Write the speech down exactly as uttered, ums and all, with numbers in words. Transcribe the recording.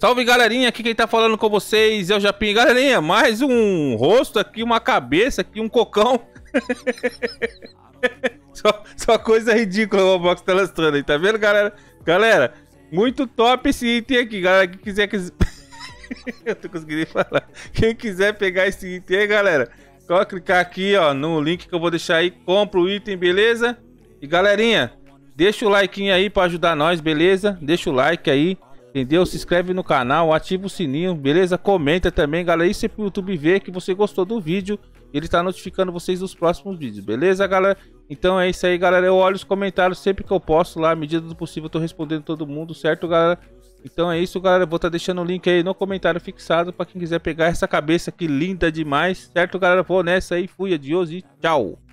Salve, galerinha, aqui quem tá falando com vocês é o Japinho. Galerinha, mais um rosto aqui, uma cabeça aqui, um cocão. só, só coisa ridícula o Roblox tá lastrando aí, tá vendo, galera? Galera, muito top esse item aqui, galera, quem quiser... Quis... Eu tô conseguindo falar. Quem quiser pegar esse item aí, galera, só clicar aqui, ó, no link que eu vou deixar aí, compra o item, beleza? E, galerinha, deixa o like aí pra ajudar nós, beleza? Deixa o like aí, entendeu? Se inscreve no canal, ativa o sininho, beleza? Comenta também, galera, isso é pro YouTube ver que você gostou do vídeo. Ele tá notificando vocês dos próximos vídeos, beleza, galera? Então é isso aí, galera. Eu olho os comentários sempre que eu posso lá, à medida do possível eu tô respondendo todo mundo, certo, galera? Então é isso, galera. Eu vou estar tá deixando o link aí no comentário fixado pra quem quiser pegar essa cabeça aqui linda demais, certo, galera? Vou nessa aí, fui, adiós e tchau!